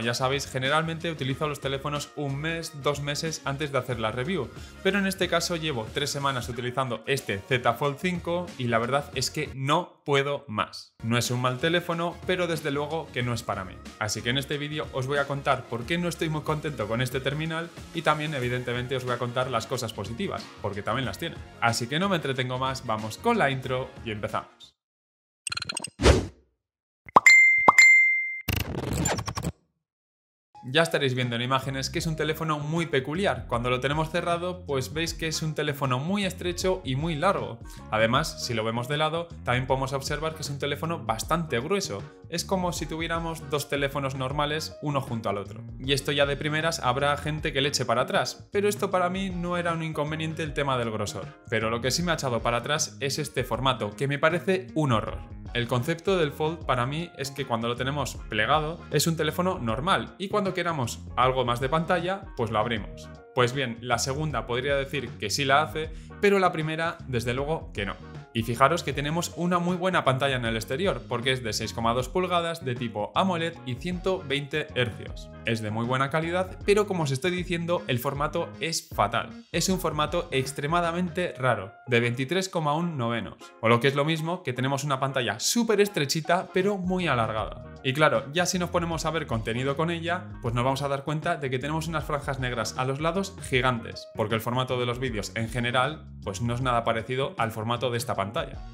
como ya sabéis, generalmente utilizo los teléfonos un mes, 2 meses antes de hacer la review, pero en este caso llevo 3 semanas utilizando este Z Fold 5 y la verdad es que no puedo más. No es un mal teléfono, pero desde luego que no es para mí. Así que en este vídeo os voy a contar por qué no estoy muy contento con este terminal y también evidentemente os voy a contar las cosas positivas, porque también las tiene. Así que no me entretengo más, vamos con la intro y empezamos. Ya estaréis viendo en imágenes que es un teléfono muy peculiar. Cuando lo tenemos cerrado, pues veis que es un teléfono muy estrecho y muy largo. Además, si lo vemos de lado, también podemos observar que es un teléfono bastante grueso. Es como si tuviéramos 2 teléfonos normales, uno junto al otro. Y esto ya de primeras habrá gente que le eche para atrás, pero esto para mí no era un inconveniente el tema del grosor. Pero lo que sí me ha echado para atrás es este formato, que me parece un horror. El concepto del Fold para mí es que cuando lo tenemos plegado es un teléfono normal y cuando queramos algo más de pantalla, pues lo abrimos. Pues bien, la segunda podría decir que sí la hace, pero la primera desde luego que no. Y fijaros que tenemos una muy buena pantalla en el exterior, porque es de 6,2 pulgadas de tipo AMOLED y 120 Hz. Es de muy buena calidad, pero como os estoy diciendo, el formato es fatal. Es un formato extremadamente raro, de 23,1 novenos. O lo que es lo mismo, que tenemos una pantalla súper estrechita, pero muy alargada. Y claro, ya si nos ponemos a ver contenido con ella, pues nos vamos a dar cuenta de que tenemos unas franjas negras a los lados gigantes, porque el formato de los vídeos en general, pues no es nada parecido al formato de esta pantalla.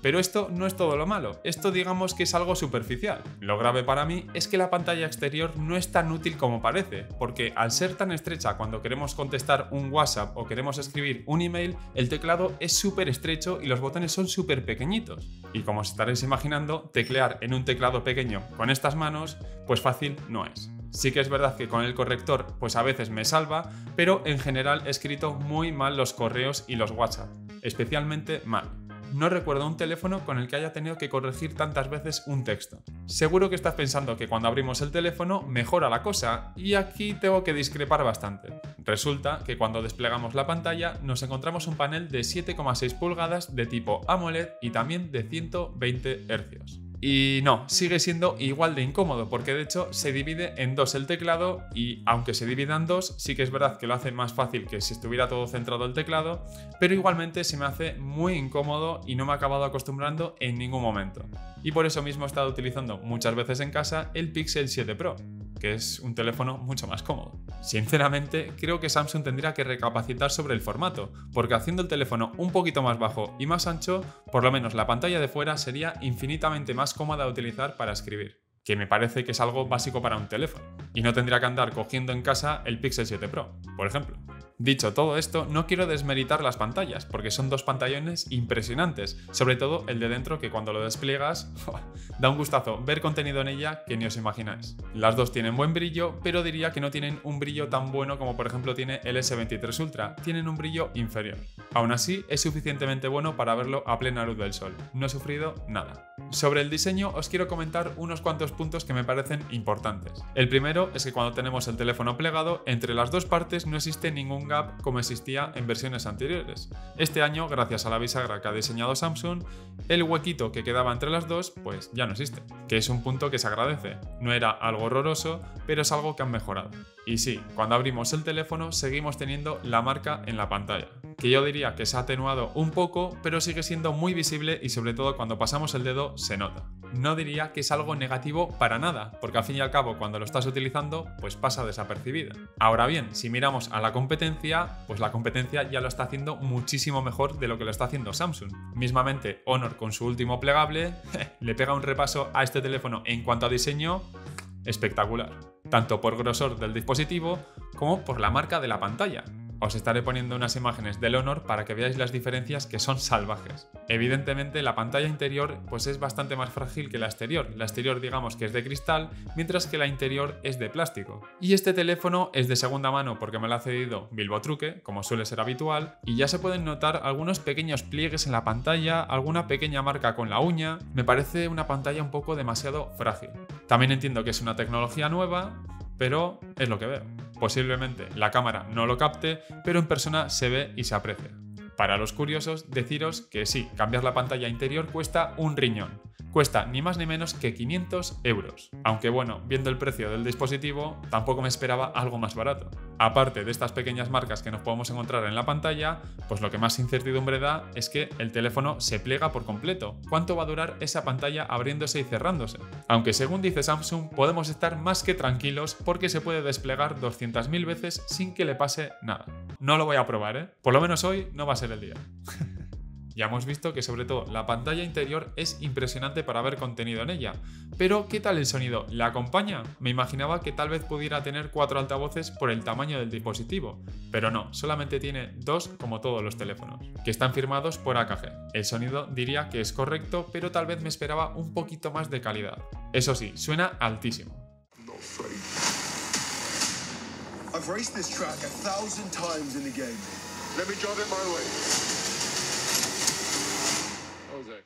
Pero esto no es todo lo malo, esto digamos que es algo superficial. Lo grave para mí es que la pantalla exterior no es tan útil como parece, porque al ser tan estrecha cuando queremos contestar un WhatsApp o queremos escribir un email, el teclado es súper estrecho y los botones son súper pequeñitos. Y como os estaréis imaginando, teclear en un teclado pequeño con estas manos, pues fácil no es. Sí que es verdad que con el corrector pues a veces me salva, pero en general he escrito muy mal los correos y los WhatsApp, especialmente mal. No recuerdo un teléfono con el que haya tenido que corregir tantas veces un texto. Seguro que estás pensando que cuando abrimos el teléfono mejora la cosa, y aquí tengo que discrepar bastante. Resulta que cuando desplegamos la pantalla nos encontramos un panel de 7,6 pulgadas de tipo AMOLED y también de 120 Hz. Y no, sigue siendo igual de incómodo, porque de hecho se divide en dos el teclado y aunque se dividan dos, sí que es verdad que lo hace más fácil que si estuviera todo centrado el teclado, pero igualmente se me hace muy incómodo y no me he acabado acostumbrando en ningún momento. Y por eso mismo he estado utilizando muchas veces en casa el Pixel 7 Pro, que es un teléfono mucho más cómodo. Sinceramente, creo que Samsung tendría que recapacitar sobre el formato, porque haciendo el teléfono un poquito más bajo y más ancho, por lo menos la pantalla de fuera sería infinitamente más cómoda de utilizar para escribir, que me parece que es algo básico para un teléfono, y no tendría que andar cogiendo en casa el Pixel 7 Pro, por ejemplo. Dicho todo esto, no quiero desmeritar las pantallas, porque son 2 pantallones impresionantes, sobre todo el de dentro que cuando lo despliegas da un gustazo ver contenido en ella que ni os imagináis. Las dos tienen buen brillo, pero diría que no tienen un brillo tan bueno como por ejemplo tiene el S23 Ultra, tienen un brillo inferior. Aún así, es suficientemente bueno para verlo a plena luz del sol, no he sufrido nada. Sobre el diseño os quiero comentar unos cuantos puntos que me parecen importantes. El primero es que cuando tenemos el teléfono plegado, entre las dos partes no existe ningún gap como existía en versiones anteriores. Este año, gracias a la bisagra que ha diseñado Samsung, el huequito que quedaba entre las dos pues ya no existe, que es un punto que se agradece. No era algo horroroso, pero es algo que han mejorado. Y sí, cuando abrimos el teléfono seguimos teniendo la marca en la pantalla, que yo diría que se ha atenuado un poco, pero sigue siendo muy visible y sobre todo cuando pasamos el dedo se nota. No diría que es algo negativo para nada, porque al fin y al cabo cuando lo estás utilizando pues pasa desapercibida. Ahora bien, si miramos a la competencia, pues la competencia ya lo está haciendo muchísimo mejor de lo que lo está haciendo Samsung. Mismamente Honor con su último plegable le pega un repaso a este teléfono en cuanto a diseño espectacular, tanto por grosor del dispositivo como por la marca de la pantalla. Os estaré poniendo unas imágenes del Honor para que veáis las diferencias que son salvajes. Evidentemente la pantalla interior pues es bastante más frágil que la exterior digamos que es de cristal, mientras que la interior es de plástico. Y este teléfono es de segunda mano porque me lo ha cedido Bilbotruque, como suele ser habitual, y ya se pueden notar algunos pequeños pliegues en la pantalla, alguna pequeña marca con la uña. Me parece una pantalla un poco demasiado frágil. También entiendo que es una tecnología nueva, pero es lo que veo. Posiblemente la cámara no lo capte, pero en persona se ve y se aprecia. Para los curiosos, deciros que sí, cambiar la pantalla interior cuesta un riñón. Cuesta ni más ni menos que 500 euros. Aunque bueno, viendo el precio del dispositivo, tampoco me esperaba algo más barato. Aparte de estas pequeñas marcas que nos podemos encontrar en la pantalla, pues lo que más incertidumbre da es que el teléfono se pliega por completo. ¿Cuánto va a durar esa pantalla abriéndose y cerrándose? Aunque según dice Samsung, podemos estar más que tranquilos porque se puede desplegar 200.000 veces sin que le pase nada. No lo voy a probar, ¿eh? Por lo menos hoy no va a ser el día. Ya hemos visto que sobre todo la pantalla interior es impresionante para ver contenido en ella. Pero ¿qué tal el sonido? ¿La acompaña? Me imaginaba que tal vez pudiera tener 4 altavoces por el tamaño del dispositivo, pero no, solamente tiene 2 como todos los teléfonos, que están firmados por AKG. El sonido diría que es correcto, pero tal vez me esperaba un poquito más de calidad. Eso sí, suena altísimo.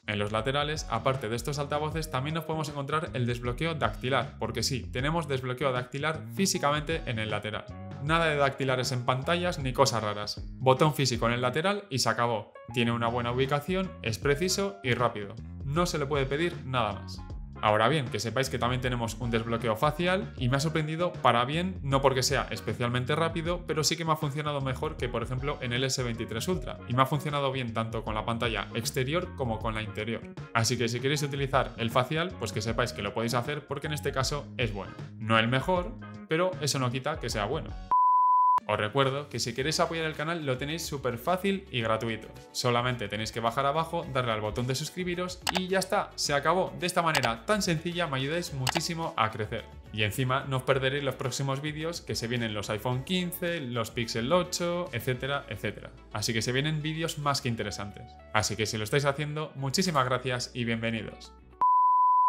En los laterales, aparte de estos altavoces, también nos podemos encontrar el desbloqueo dactilar, porque sí, tenemos desbloqueo dactilar físicamente en el lateral. Nada de dactilares en pantallas ni cosas raras. Botón físico en el lateral y se acabó. Tiene una buena ubicación, es preciso y rápido. No se le puede pedir nada más. Ahora bien, que sepáis que también tenemos un desbloqueo facial y me ha sorprendido para bien, no porque sea especialmente rápido, pero sí que me ha funcionado mejor que por ejemplo en el S23 Ultra y me ha funcionado bien tanto con la pantalla exterior como con la interior. Así que si queréis utilizar el facial, pues que sepáis que lo podéis hacer porque en este caso es bueno. No el mejor, pero eso no quita que sea bueno. Os recuerdo que si queréis apoyar el canal lo tenéis súper fácil y gratuito. Solamente tenéis que bajar abajo, darle al botón de suscribiros y ya está, se acabó. De esta manera tan sencilla me ayudáis muchísimo a crecer. Y encima no os perderéis los próximos vídeos, que se vienen los iPhone 15, los Pixel 8, etcétera, etcétera. Así que se vienen vídeos más que interesantes. Así que si lo estáis haciendo, muchísimas gracias y bienvenidos.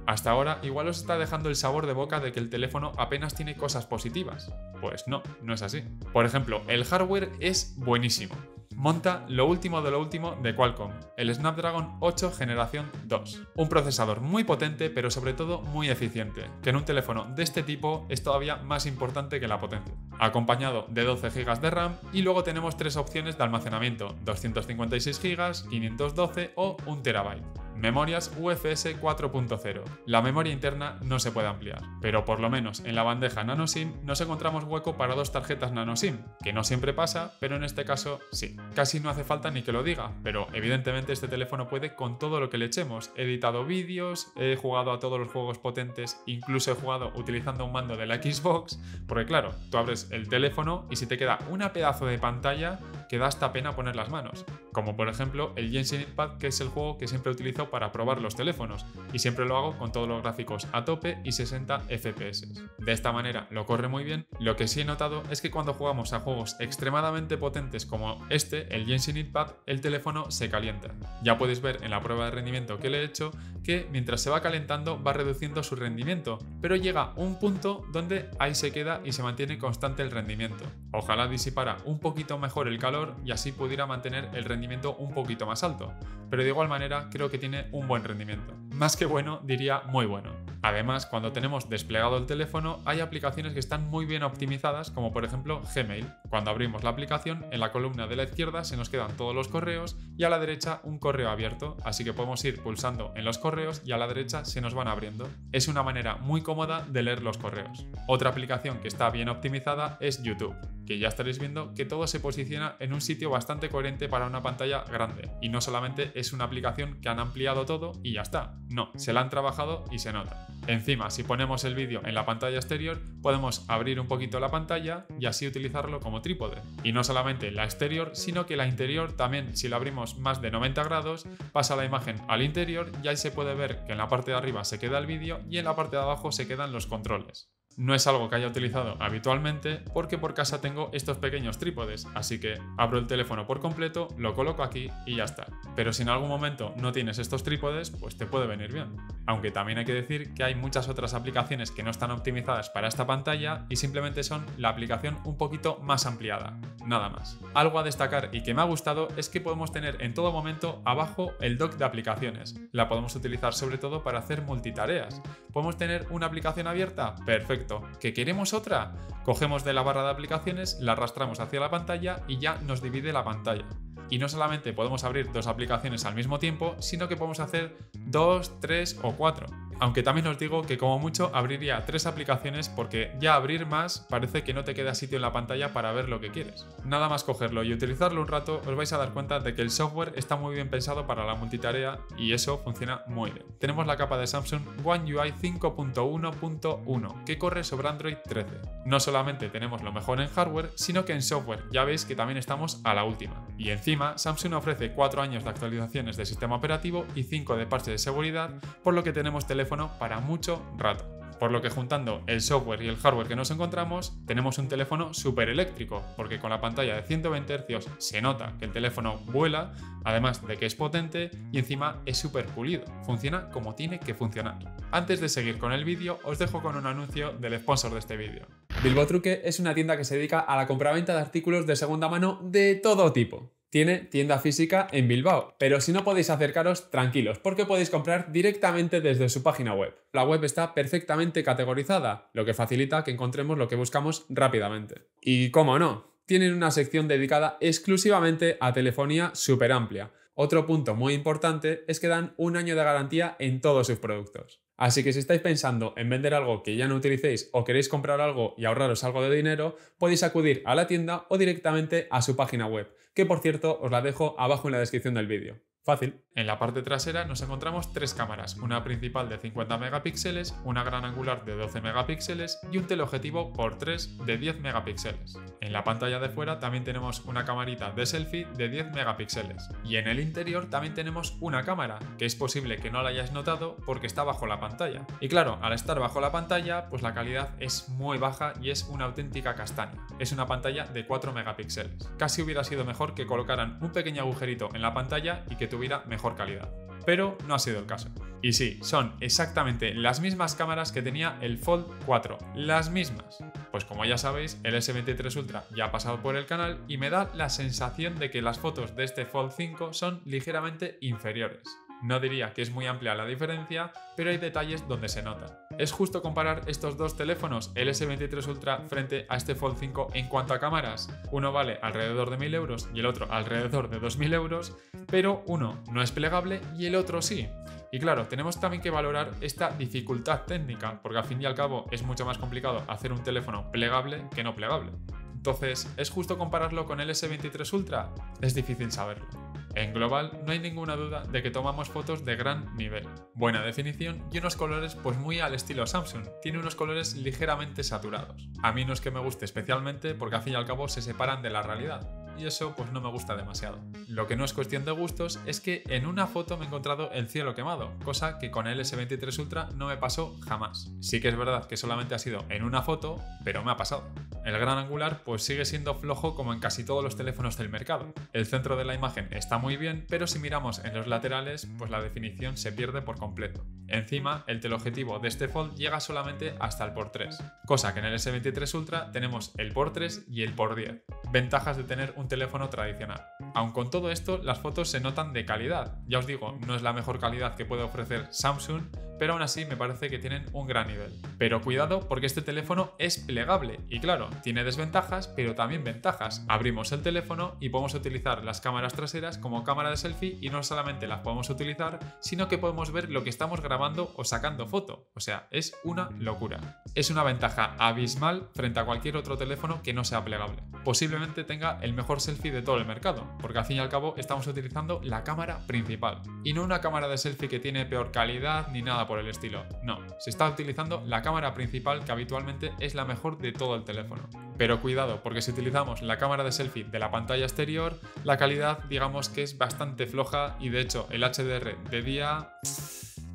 Hasta ahora igual os está dejando el sabor de boca de que el teléfono apenas tiene cosas positivas. Pues no, no es así. Por ejemplo, el hardware es buenísimo. Monta lo último de Qualcomm, el Snapdragon 8 Generación 2. Un procesador muy potente, pero sobre todo muy eficiente, que en un teléfono de este tipo es todavía más importante que la potencia. Acompañado de 12 GB de RAM y luego tenemos 3 opciones de almacenamiento, 256 GB, 512 o 1 TB. Memorias UFS 4.0. La memoria interna no se puede ampliar, pero por lo menos en la bandeja nanoSIM nos encontramos hueco para 2 tarjetas nanoSIM, que no siempre pasa, pero en este caso sí. Casi no hace falta ni que lo diga, pero evidentemente este teléfono puede con todo lo que le echemos. He editado vídeos, he jugado a todos los juegos potentes, incluso he jugado utilizando un mando de la Xbox, porque claro, tú abres el teléfono y si te queda una pedazo de pantalla que da hasta pena poner las manos, como por ejemplo el Genshin Impact, que es el juego que siempre utilizo para probar los teléfonos y siempre lo hago con todos los gráficos a tope y 60 FPS. De esta manera lo corre muy bien. Lo que sí he notado es que cuando jugamos a juegos extremadamente potentes como este, el Genshin Impact, el teléfono se calienta. Ya podéis ver en la prueba de rendimiento que le he hecho que mientras se va calentando va reduciendo su rendimiento, pero llega un punto donde ahí se queda y se mantiene constante el rendimiento. Ojalá disipara un poquito mejor el calor y así pudiera mantener el rendimiento un poquito más alto, pero de igual manera creo que tiene un buen rendimiento. Más que bueno, diría muy bueno. Además, cuando tenemos desplegado el teléfono, hay aplicaciones que están muy bien optimizadas, como por ejemplo Gmail. Cuando abrimos la aplicación, en la columna de la izquierda se nos quedan todos los correos y a la derecha un correo abierto, así que podemos ir pulsando en los correos y a la derecha se nos van abriendo. Es una manera muy cómoda de leer los correos. Otra aplicación que está bien optimizada es YouTube, que ya estaréis viendo que todo se posiciona en un sitio bastante coherente para una pantalla grande y no solamente es una aplicación que han ampliado todo y ya está. No, se la han trabajado y se nota. Encima, si ponemos el vídeo en la pantalla exterior, podemos abrir un poquito la pantalla y así utilizarlo como trípode. Y no solamente la exterior, sino que la interior también, si la abrimos más de 90 grados, pasa la imagen al interior y ahí se puede ver que en la parte de arriba se queda el vídeo y en la parte de abajo se quedan los controles. No es algo que haya utilizado habitualmente porque por casa tengo estos pequeños trípodes, así que abro el teléfono por completo, lo coloco aquí y ya está. Pero si en algún momento no tienes estos trípodes, pues te puede venir bien. Aunque también hay que decir que hay muchas otras aplicaciones que no están optimizadas para esta pantalla y simplemente son la aplicación un poquito más ampliada, nada más. Algo a destacar y que me ha gustado es que podemos tener en todo momento abajo el dock de aplicaciones. La podemos utilizar sobre todo para hacer multitareas. ¿Podemos tener una aplicación abierta? Perfecto. ¿Que queremos otra? Cogemos de la barra de aplicaciones, la arrastramos hacia la pantalla y ya nos divide la pantalla. y no solamente podemos abrir dos aplicaciones al mismo tiempo, sino que podemos hacer 2, 3 o 4. Aunque también os digo que como mucho abriría 3 aplicaciones, porque ya abrir más parece que no te queda sitio en la pantalla para ver lo que quieres. Nada más cogerlo y utilizarlo un rato os vais a dar cuenta de que el software está muy bien pensado para la multitarea y eso funciona muy bien. Tenemos la capa de Samsung One UI 5.1.1 que corre sobre Android 13. No solamente tenemos lo mejor en hardware, sino que en software ya veis que también estamos a la última. Y encima Samsung ofrece 4 años de actualizaciones de sistema operativo y 5 de parches de seguridad, por lo que tenemos teléfonos para mucho rato. Por lo que juntando el software y el hardware que nos encontramos, tenemos un teléfono súper eléctrico, porque con la pantalla de 120 Hz se nota que el teléfono vuela, además de que es potente y encima es súper pulido. Funciona como tiene que funcionar. Antes de seguir con el vídeo, os dejo con un anuncio del sponsor de este vídeo. Bilbotruque es una tienda que se dedica a la compraventa de artículos de segunda mano de todo tipo. Tiene tienda física en Bilbao, pero si no podéis acercaros, tranquilos, porque podéis comprar directamente desde su página web. La web está perfectamente categorizada, lo que facilita que encontremos lo que buscamos rápidamente. Y cómo no, tienen una sección dedicada exclusivamente a telefonía súper amplia. Otro punto muy importante es que dan un año de garantía en todos sus productos. Así que si estáis pensando en vender algo que ya no utilicéis o queréis comprar algo y ahorraros algo de dinero, podéis acudir a la tienda o directamente a su página web, que por cierto os la dejo abajo en la descripción del vídeo. Fácil. En la parte trasera nos encontramos 3 cámaras, una principal de 50 megapíxeles, una gran angular de 12 megapíxeles y un teleobjetivo por 3 de 10 megapíxeles. En la pantalla de fuera también tenemos una camarita de selfie de 10 megapíxeles. Y en el interior también tenemos una cámara, que es posible que no la hayáis notado porque está bajo la pantalla. Y claro, al estar bajo la pantalla, pues la calidad es muy baja y es una auténtica castaña. Es una pantalla de 4 megapíxeles. Casi hubiera sido mejor que colocaran un pequeño agujerito en la pantalla y que tuviera mejor calidad, pero no ha sido el caso. Y sí, son exactamente las mismas cámaras que tenía el Fold 4, las mismas. Pues como ya sabéis, el S23 Ultra ya ha pasado por el canal y me da la sensación de que las fotos de este Fold 5 son ligeramente inferiores. No diría que es muy amplia la diferencia, pero hay detalles donde se nota. Es justo comparar estos dos teléfonos, el S23 Ultra frente a este Fold 5 en cuanto a cámaras. Uno vale alrededor de 1000 euros y el otro alrededor de 2000 euros, pero uno no es plegable y el otro sí. Y claro, tenemos también que valorar esta dificultad técnica, porque al fin y al cabo es mucho más complicado hacer un teléfono plegable que no plegable. Entonces, ¿es justo compararlo con el S23 Ultra? Es difícil saberlo. En global, no hay ninguna duda de que tomamos fotos de gran nivel, buena definición y unos colores pues muy al estilo Samsung. Tiene unos colores ligeramente saturados. A mí no es que me guste especialmente porque al fin y al cabo se separan de la realidad. Y eso pues no me gusta demasiado. Lo que no es cuestión de gustos es que en una foto me he encontrado el cielo quemado, cosa que con el S23 Ultra no me pasó jamás. Sí que es verdad que solamente ha sido en una foto, pero me ha pasado. El gran angular pues sigue siendo flojo como en casi todos los teléfonos del mercado. El centro de la imagen está muy bien, pero si miramos en los laterales pues la definición se pierde por completo. Encima, el teleobjetivo de este Fold llega solamente hasta el x3, cosa que en el S23 Ultra tenemos el x3 y el x10. Ventajas de tener un teléfono tradicional. Aun con todo esto, las fotos se notan de calidad. Ya os digo, no es la mejor calidad que puede ofrecer Samsung, pero aún así me parece que tienen un gran nivel. Pero cuidado, porque este teléfono es plegable y claro, tiene desventajas, pero también ventajas. Abrimos el teléfono y podemos utilizar las cámaras traseras como cámara de selfie y no solamente las podemos utilizar, sino que podemos ver lo que estamos grabando o sacando foto. O sea, es una locura. Es una ventaja abismal frente a cualquier otro teléfono que no sea plegable. Posiblemente tenga el mejor selfie de todo el mercado, porque al fin y al cabo estamos utilizando la cámara principal y no una cámara de selfie que tiene peor calidad ni nada por el estilo. No, se está utilizando la cámara principal que habitualmente es la mejor de todo el teléfono. Pero cuidado, porque si utilizamos la cámara de selfie de la pantalla exterior, la calidad digamos que es bastante floja y de hecho el HDR de día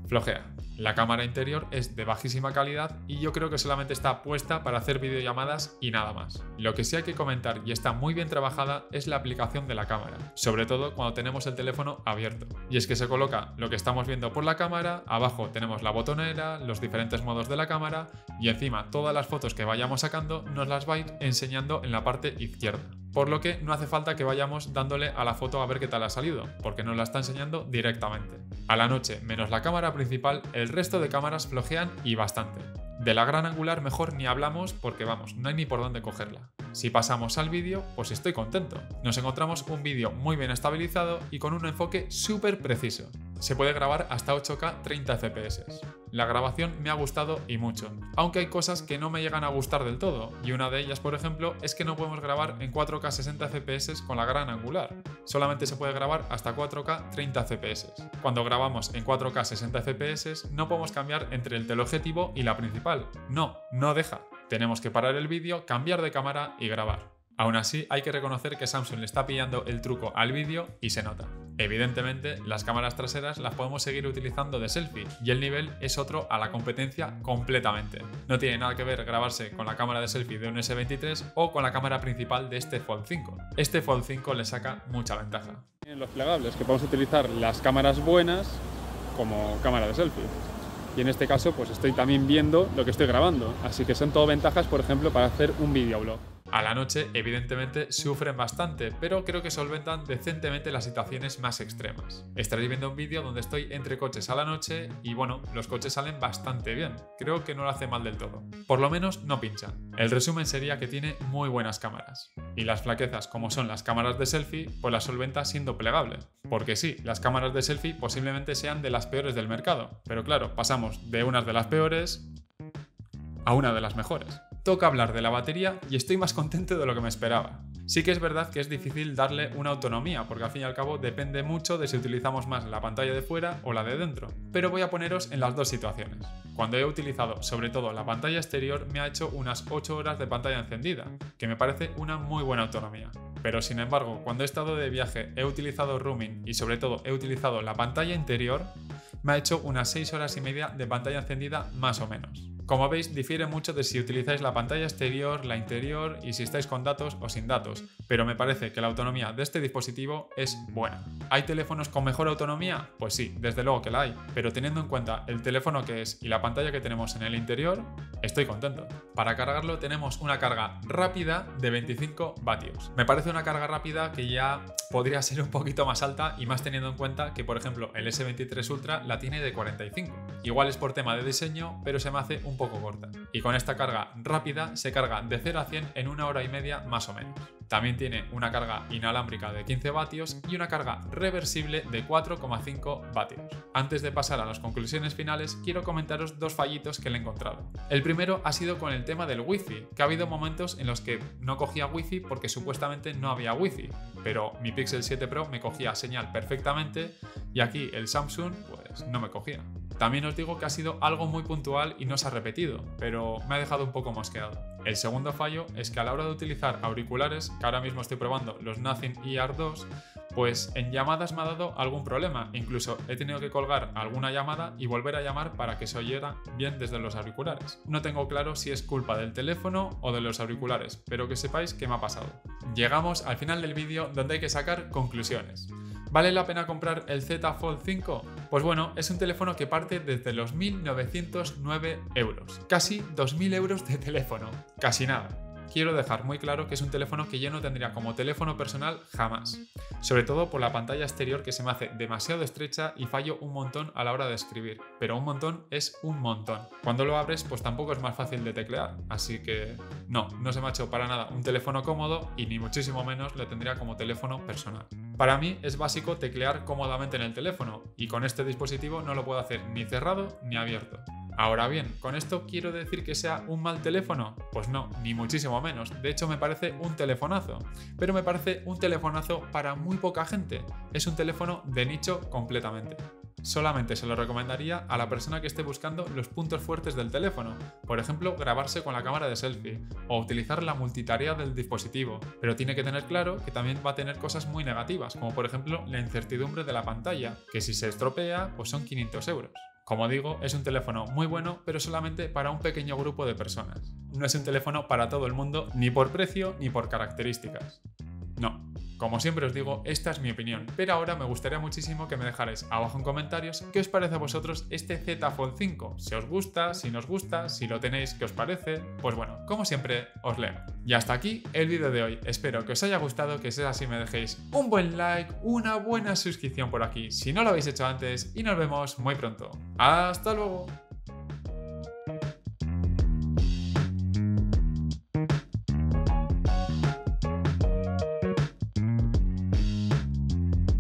flojea. La cámara interior es de bajísima calidad y yo creo que solamente está puesta para hacer videollamadas y nada más. Lo que sí hay que comentar y está muy bien trabajada es la aplicación de la cámara, sobre todo cuando tenemos el teléfono abierto. Y es que se coloca lo que estamos viendo por la cámara, abajo tenemos la botonera, los diferentes modos de la cámara y encima todas las fotos que vayamos sacando nos las va a ir enseñando en la parte izquierda. Por lo que no hace falta que vayamos dándole a la foto a ver qué tal ha salido, porque nos la está enseñando directamente. A la noche, menos la cámara principal, el resto de cámaras flojean y bastante. De la gran angular mejor ni hablamos porque vamos, no hay ni por dónde cogerla. Si pasamos al vídeo, pues estoy contento. Nos encontramos un vídeo muy bien estabilizado y con un enfoque súper preciso. Se puede grabar hasta 8K 30 FPS. La grabación me ha gustado y mucho, aunque hay cosas que no me llegan a gustar del todo, y una de ellas, por ejemplo, es que no podemos grabar en 4K 60 FPS con la gran angular. Solamente se puede grabar hasta 4K 30 FPS. Cuando grabamos en 4K 60 FPS no podemos cambiar entre el teleobjetivo y la principal. No, no deja. Tenemos que parar el vídeo, cambiar de cámara y grabar. Aún así, hay que reconocer que Samsung le está pillando el truco al vídeo y se nota. Evidentemente, las cámaras traseras las podemos seguir utilizando de selfie y el nivel es otro a la competencia completamente. No tiene nada que ver grabarse con la cámara de selfie de un S23 o con la cámara principal de este Fold 5. Este Fold 5 le saca mucha ventaja. En los plegables que podemos utilizar las cámaras buenas como cámara de selfie. Y en este caso, pues estoy también viendo lo que estoy grabando. Así que son todo ventajas, por ejemplo, para hacer un videoblog. A la noche, evidentemente, sufren bastante, pero creo que solventan decentemente las situaciones más extremas. Estaréis viendo un vídeo donde estoy entre coches a la noche y, bueno, los coches salen bastante bien. Creo que no lo hace mal del todo. Por lo menos no pinchan. El resumen sería que tiene muy buenas cámaras. Y las flaquezas, como son las cámaras de selfie, pues las solventa siendo plegable. Porque sí, las cámaras de selfie posiblemente sean de las peores del mercado. Pero claro, pasamos de unas de las peores a una de las mejores. Toca hablar de la batería y estoy más contento de lo que me esperaba. Sí que es verdad que es difícil darle una autonomía, porque al fin y al cabo depende mucho de si utilizamos más la pantalla de fuera o la de dentro, pero voy a poneros en las dos situaciones. Cuando he utilizado sobre todo la pantalla exterior me ha hecho unas 8 horas de pantalla encendida, que me parece una muy buena autonomía. Pero sin embargo, cuando he estado de viaje, he utilizado roaming y sobre todo he utilizado la pantalla interior, me ha hecho unas 6 horas y media de pantalla encendida más o menos. Como veis, difiere mucho de si utilizáis la pantalla exterior, la interior y si estáis con datos o sin datos, pero me parece que la autonomía de este dispositivo es buena. ¿Hay teléfonos con mejor autonomía? Pues sí, desde luego que la hay, pero teniendo en cuenta el teléfono que es y la pantalla que tenemos en el interior, estoy contento. Para cargarlo tenemos una carga rápida de 25 vatios. Me parece una carga rápida que ya podría ser un poquito más alta y más teniendo en cuenta que, por ejemplo, el S23 Ultra la tiene de 45. Igual es por tema de diseño, pero se me hace un poco corta. Y con esta carga rápida se carga de 0 a 100 en una hora y media más o menos. También tiene una carga inalámbrica de 15 vatios y una carga reversible de 4,5 vatios. Antes de pasar a las conclusiones finales, quiero comentaros dos fallitos que le he encontrado. El primero ha sido con el tema del wifi, que ha habido momentos en los que no cogía wifi porque supuestamente no había wifi, pero mi Pixel 7 Pro me cogía señal perfectamente y aquí el Samsung pues no me cogía. También os digo que ha sido algo muy puntual y no se ha repetido, pero me ha dejado un poco mosqueado. El segundo fallo es que a la hora de utilizar auriculares, que ahora mismo estoy probando los Nothing Ear 2, pues en llamadas me ha dado algún problema. Incluso he tenido que colgar alguna llamada y volver a llamar para que se oyera bien desde los auriculares. No tengo claro si es culpa del teléfono o de los auriculares, pero que sepáis que me ha pasado. Llegamos al final del vídeo donde hay que sacar conclusiones. ¿Vale la pena comprar el Z Fold 5? Pues bueno, es un teléfono que parte desde los 1.909 euros. Casi 2.000 euros de teléfono. Casi nada. Quiero dejar muy claro que es un teléfono que yo no tendría como teléfono personal jamás. Sobre todo por la pantalla exterior que se me hace demasiado estrecha y fallo un montón a la hora de escribir. Pero un montón es un montón. Cuando lo abres pues tampoco es más fácil de teclear. Así que no se me ha hecho para nada un teléfono cómodo y ni muchísimo menos lo tendría como teléfono personal. Para mí es básico teclear cómodamente en el teléfono y con este dispositivo no lo puedo hacer ni cerrado ni abierto. Ahora bien, ¿con esto quiero decir que sea un mal teléfono? Pues no, ni muchísimo menos. De hecho, me parece un telefonazo. Pero me parece un telefonazo para muy poca gente. Es un teléfono de nicho completamente. Solamente se lo recomendaría a la persona que esté buscando los puntos fuertes del teléfono. Por ejemplo, grabarse con la cámara de selfie o utilizar la multitarea del dispositivo. Pero tiene que tener claro que también va a tener cosas muy negativas, como por ejemplo la incertidumbre de la pantalla, que si se estropea, pues son 500 euros. Como digo, es un teléfono muy bueno, pero solamente para un pequeño grupo de personas. No es un teléfono para todo el mundo, ni por precio ni por características. No. Como siempre os digo, esta es mi opinión, pero ahora me gustaría muchísimo que me dejarais abajo en comentarios qué os parece a vosotros este Z Fold 5. Si os gusta, si no os gusta, si lo tenéis, qué os parece. Pues bueno, como siempre, os leo. Y hasta aquí el vídeo de hoy. Espero que os haya gustado, que si es así me dejéis un buen like, una buena suscripción por aquí si no lo habéis hecho antes y nos vemos muy pronto. ¡Hasta luego!